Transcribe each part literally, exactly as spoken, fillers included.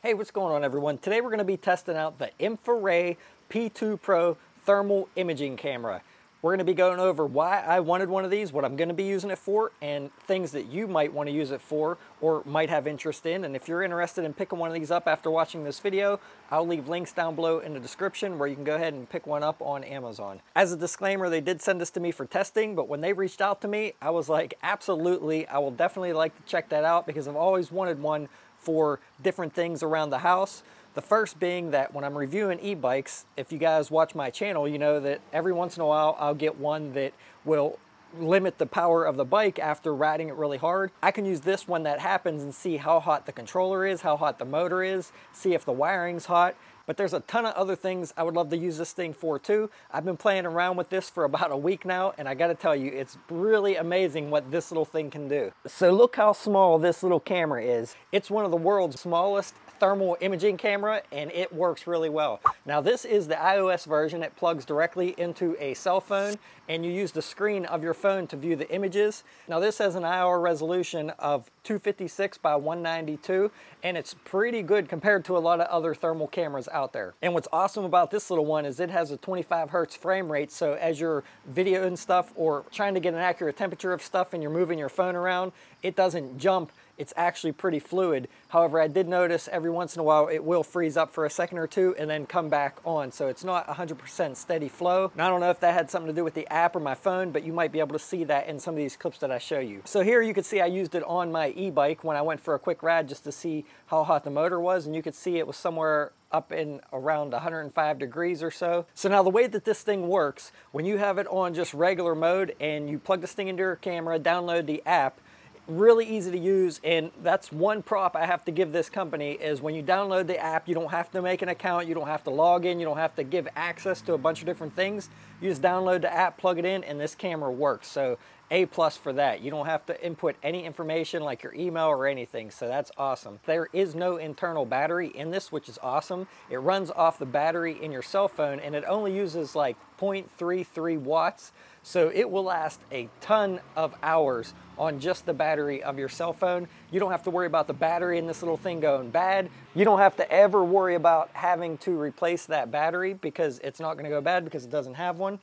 Hey, what's going on, everyone? Today we're going to be testing out the Infiray P two Pro thermal imaging camera. We're going to be going over why I wanted one of these, what I'm going to be using it for, and things that you might want to use it for or might have interest in. And if you're interested in picking one of these up after watching this video, I'll leave links down below in the description where you can go ahead and pick one up on Amazon. As a disclaimer, they did send this to me for testing, but when they reached out to me, I was like, absolutely, I will definitely like to check that out because I've always wanted one for different things around the house. The first being that when I'm reviewing e-bikes, if you guys watch my channel, you know that every once in a while I'll get one that will limit the power of the bike after riding it really hard. I can use this when that happens and see how hot the controller is, how hot the motor is, see if the wiring's hot. But there's a ton of other things I would love to use this thing for too. I've been playing around with this for about a week now, and I gotta tell you, it's really amazing what this little thing can do. So look how small this little camera is. It's one of the world's smallest thermal imaging camera, and it works really well. Now this is the iOS version. It plugs directly into a cell phone, and you use the screen of your phone to view the images. Now this has an I R resolution of two fifty-six by one ninety-two, and it's pretty good compared to a lot of other thermal cameras out out there. And what's awesome about this little one is it has a twenty-five hertz frame rate, so as you're videoing stuff or trying to get an accurate temperature of stuff and you're moving your phone around, it doesn't jump. It's actually pretty fluid. However, I did notice every once in a while it will freeze up for a second or two and then come back on, so it's not one hundred percent steady flow. And I don't know if that had something to do with the app or my phone, but you might be able to see that in some of these clips that I show you. So here you can see I used it on my e-bike when I went for a quick ride just to see how hot the motor was, and you could see it was somewhere up in around one hundred five degrees or so. So now the way that this thing works, when you have it on just regular mode and you plug this thing into your camera, download the app, really easy to use. And that's one prop I have to give this company is when you download the app, you don't have to make an account, you don't have to log in, you don't have to give access to a bunch of different things. You just download the app, plug it in, and this camera works. So A plus for that. You don't have to input any information like your email or anything, so that's awesome. There is no internal battery in this, which is awesome. It runs off the battery in your cell phone, and it only uses like zero point three three watts, so it will last a ton of hours on just the battery of your cell phone. You don't have to worry about the battery in this little thing going bad. You don't have to ever worry about having to replace that battery because it's not going to go bad because it doesn't have one.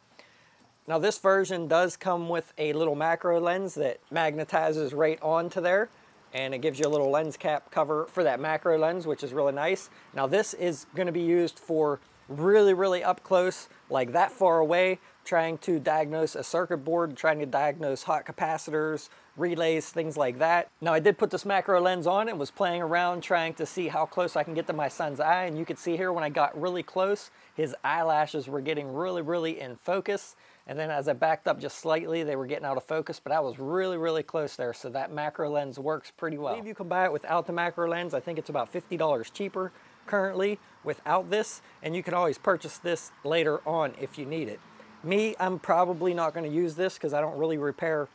Now this version does come with a little macro lens that magnetizes right onto there, and it gives you a little lens cap cover for that macro lens, which is really nice. Now this is going to be used for really, really up close, like that far away, trying to diagnose a circuit board, trying to diagnose hot capacitors, relays, things like that. Now I did put this macro lens on and was playing around trying to see how close I can get to my son's eye, and you can see here when I got really close, his eyelashes were getting really, really in focus. And then as I backed up just slightly, they were getting out of focus, but I was really, really close there. So that macro lens works pretty well. I believe you can buy it without the macro lens. I think it's about fifty dollars cheaper currently without this, and you can always purchase this later on if you need it. Me, I'm probably not going to use this because I don't really repair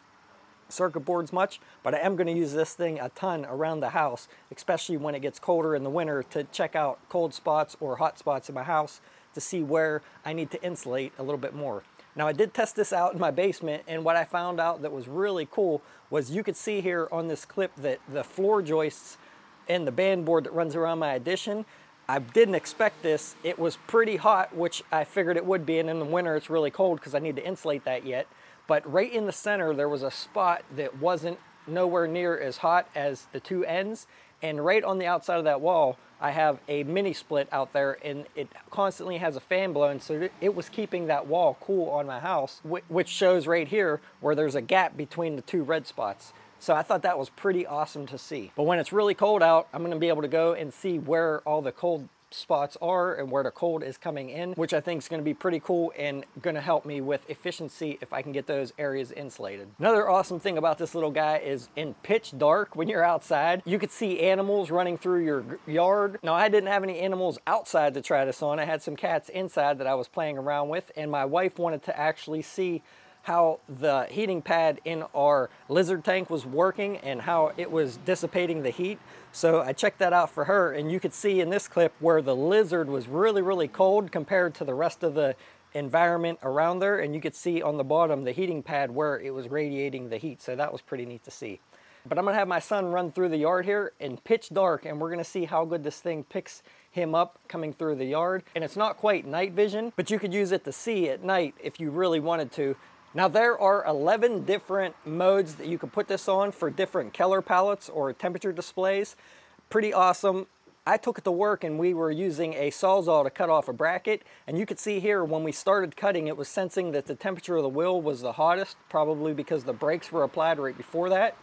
circuit boards much, but I am going to use this thing a ton around the house, especially when it gets colder in the winter, to check out cold spots or hot spots in my house to see where I need to insulate a little bit more. Now I did test this out in my basement, and what I found out that was really cool was you could see here on this clip that the floor joists and the band board that runs around my addition, I didn't expect this. It was pretty hot, which I figured it would be, and in the winter it's really cold because I need to insulate that yet. But right in the center there was a spot that wasn't nowhere near as hot as the two ends, and right on the outside of that wall I have a mini split out there, and it constantly has a fan blowing, so it was keeping that wall cool on my house, which shows right here where there's a gap between the two red spots. So I thought that was pretty awesome to see. But when it's really cold out, I'm going to be able to go and see where all the cold spots are and where the cold is coming in, which I think is going to be pretty cool and going to help me with efficiency if I can get those areas insulated. Another awesome thing about this little guy is in pitch dark when you're outside, you could see animals running through your yard. Now I didn't have any animals outside to try this on. I had some cats inside that I was playing around with, and my wife wanted to actually see how the heating pad in our lizard tank was working and how it was dissipating the heat. So I checked that out for her, and you could see in this clip where the lizard was really, really cold compared to the rest of the environment around there, and you could see on the bottom the heating pad where it was radiating the heat. So that was pretty neat to see. But I'm gonna have my son run through the yard here in pitch dark, and we're gonna see how good this thing picks him up coming through the yard. And it's not quite night vision, but you could use it to see at night if you really wanted to. Now there are eleven different modes that you can put this on for different color palettes or temperature displays. Pretty awesome. I took it to work and we were using a Sawzall to cut off a bracket, and you could see here when we started cutting it was sensing that the temperature of the wheel was the hottest, probably because the brakes were applied right before that.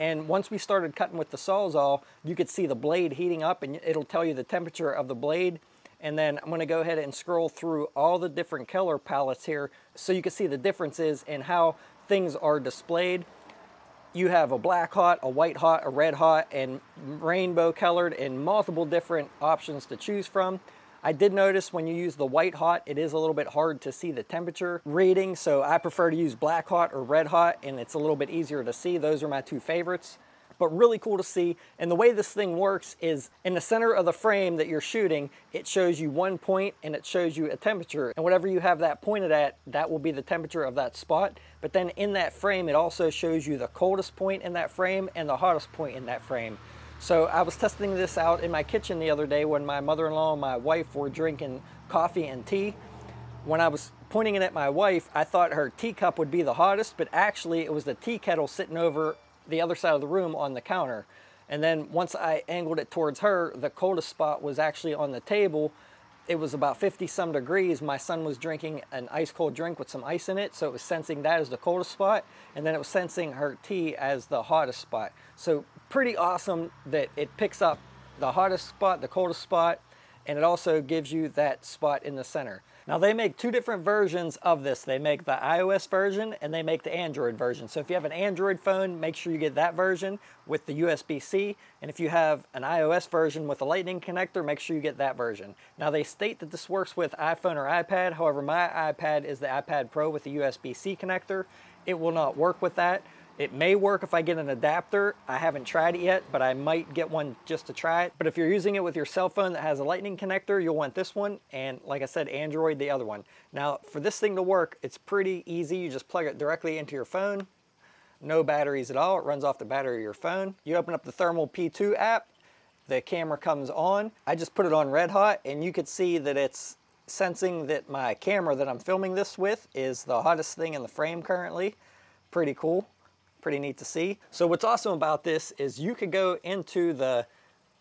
And once we started cutting with the Sawzall, you could see the blade heating up and it'll tell you the temperature of the blade. And then I'm gonna go ahead and scroll through all the different color palettes here so you can see the differences in how things are displayed. You have a black hot, a white hot, a red hot, and rainbow colored, and multiple different options to choose from. I did notice when you use the white hot, it is a little bit hard to see the temperature reading, so I prefer to use black hot or red hot, and it's a little bit easier to see. Those are my two favorites. But really cool to see. And the way this thing works is in the center of the frame that you're shooting, it shows you one point and it shows you a temperature. And whatever you have that pointed at, that will be the temperature of that spot. But then in that frame, it also shows you the coldest point in that frame and the hottest point in that frame. So I was testing this out in my kitchen the other day when my mother-in-law and my wife were drinking coffee and tea. When I was pointing it at my wife, I thought her teacup would be the hottest, but actually it was the tea kettle sitting over the other side of the room on the counter. And then once I angled it towards her, the coldest spot was actually on the table. It was about fifty some degrees. My son was drinking an ice cold drink with some ice in it, so it was sensing that as the coldest spot, and then it was sensing her tea as the hottest spot. So pretty awesome that it picks up the hottest spot, the coldest spot, and it also gives you that spot in the center. Now they make two different versions of this. They make the iOS version and they make the Android version. So if you have an Android phone, make sure you get that version with the U S B C. And if you have an iOS version with a lightning connector, make sure you get that version. Now they state that this works with iPhone or iPad. However, my iPad is the iPad Pro with the U S B C connector. It will not work with that. It may work if I get an adapter. I haven't tried it yet, but I might get one just to try it. But if you're using it with your cell phone that has a lightning connector, you'll want this one. And like I said, Android, the other one. Now for this thing to work, it's pretty easy. You just plug it directly into your phone. No batteries at all. It runs off the battery of your phone. You open up the Infiray P two app. The camera comes on. I just put it on red hot and you could see that it's sensing that my camera that I'm filming this with is the hottest thing in the frame currently. Pretty cool. Pretty neat to see. So what's awesome about this is you could go into the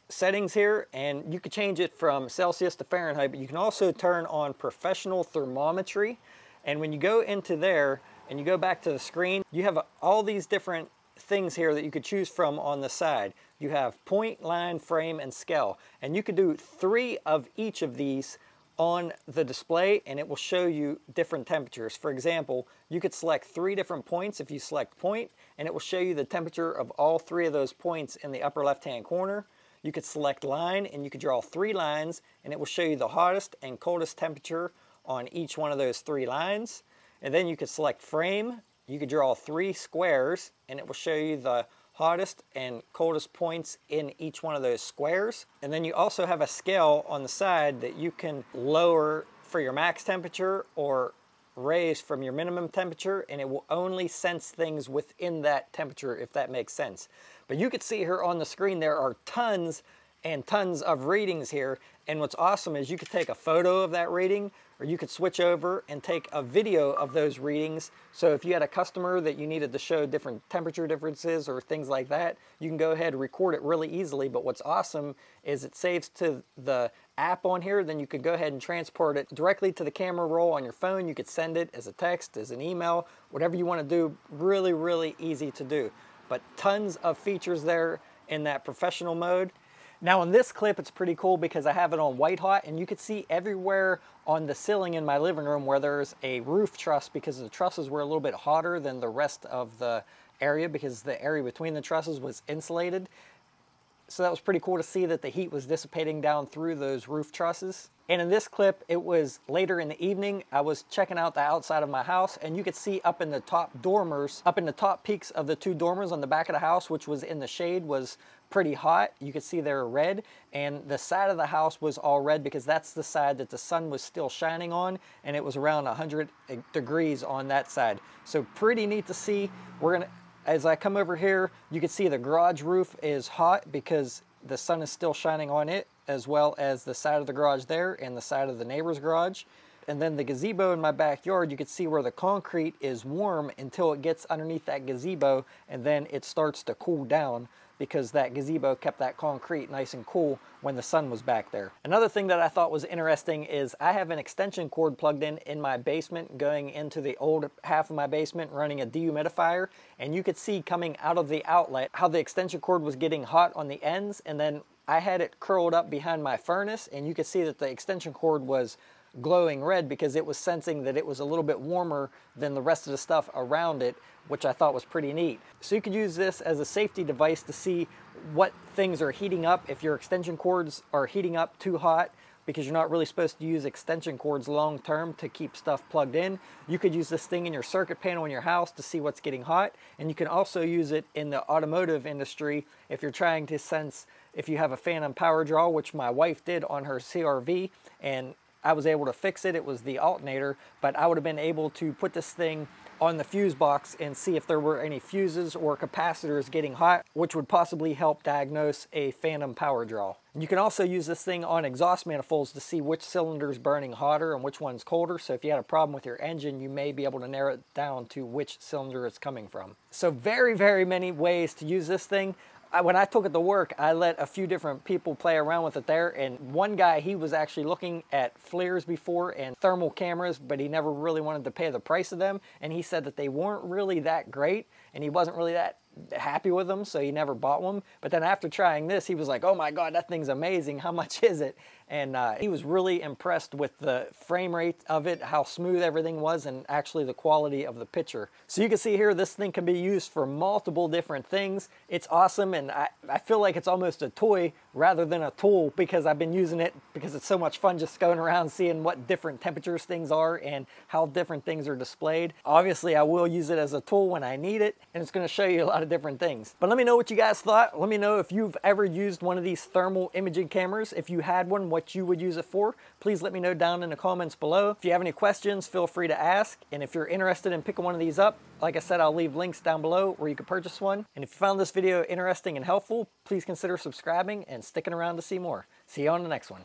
settings here and you could change it from Celsius to Fahrenheit, but you can also turn on professional thermometry. And when you go into there and you go back to the screen, you have all these different things here that you could choose from on the side. You have point, line, frame, and scale. And you could do three of each of these on the display and it will show you different temperatures. For example, you could select three different points. If you select point, and it will show you the temperature of all three of those points in the upper left-hand corner. You could select line and you could draw three lines and it will show you the hottest and coldest temperature on each one of those three lines. And then you could select frame. You could draw three squares and it will show you the hottest and coldest points in each one of those squares. And then you also have a scale on the side that you can lower for your max temperature or raise from your minimum temperature, and it will only sense things within that temperature, if that makes sense. But you can see here on the screen there are tons and tons of readings here, and what's awesome is you could take a photo of that reading, or you could switch over and take a video of those readings. So if you had a customer that you needed to show different temperature differences or things like that, you can go ahead and record it really easily. But what's awesome is it saves to the app on here, then you could go ahead and transport it directly to the camera roll on your phone. You could send it as a text, as an email, whatever you want to do. Really, really easy to do. But tons of features there in that professional mode. Now in this clip, it's pretty cool because I have it on white hot and you can see everywhere on the ceiling in my living room where there's a roof truss, because the trusses were a little bit hotter than the rest of the area because the area between the trusses was insulated. So that was pretty cool to see that the heat was dissipating down through those roof trusses. And in this clip, it was later in the evening. I was checking out the outside of my house and you could see up in the top dormers, up in the top peaks of the two dormers on the back of the house, which was in the shade, was pretty hot. You could see they were red, and the side of the house was all red because that's the side that the sun was still shining on, and it was around one hundred degrees on that side. So pretty neat to see. We're gonna as I come over here, you can see the garage roof is hot because the sun is still shining on it, as well as the side of the garage there and the side of the neighbor's garage. And then the gazebo in my backyard, you can see where the concrete is warm until it gets underneath that gazebo, and then it starts to cool down because that gazebo kept that concrete nice and cool when the sun was back there. Another thing that I thought was interesting is I have an extension cord plugged in in my basement, going into the old half of my basement, running a dehumidifier, and you could see coming out of the outlet how the extension cord was getting hot on the ends, and then I had it curled up behind my furnace, and you could see that the extension cord was glowing red because it was sensing that it was a little bit warmer than the rest of the stuff around it, which I thought was pretty neat. So you could use this as a safety device to see what things are heating up, if your extension cords are heating up too hot, because you're not really supposed to use extension cords long term to keep stuff plugged in. You could use this thing in your circuit panel in your house to see what's getting hot, and you can also use it in the automotive industry if you're trying to sense if you have a phantom power draw, which my wife did on her C R V, and I was able to fix it. It was the alternator, but I would have been able to put this thing on the fuse box and see if there were any fuses or capacitors getting hot, which would possibly help diagnose a phantom power draw. You can also use this thing on exhaust manifolds to see which cylinder's burning hotter and which one's colder. So if you had a problem with your engine, you may be able to narrow it down to which cylinder it's coming from. So very, very many ways to use this thing. I, when I took it to work, I let a few different people play around with it there, and one guy, he was actually looking at flares before and thermal cameras, but he never really wanted to pay the price of them, and he said that they weren't really that great, and he wasn't really that happy with them, so he never bought one. But then after trying this, he was like, oh my god, that thing's amazing, how much is it? And uh, he was really impressed with the frame rate of it, how smooth everything was, and actually the quality of the picture. So you can see here, this thing can be used for multiple different things. It's awesome, and I, I feel like it's almost a toy rather than a tool, because I've been using it because it's so much fun just going around seeing what different temperatures things are and how different things are displayed. Obviously, I will use it as a tool when I need it, and it's going to show you a lot of different things. But let me know what you guys thought. Let me know if you've ever used one of these thermal imaging cameras. If you had one, what you would use it for. Please let me know down in the comments below. If you have any questions, feel free to ask. And if you're interested in picking one of these up, like I said, I'll leave links down below where you can purchase one. And if you found this video interesting and helpful, please consider subscribing and sticking around to see more. See you on the next one.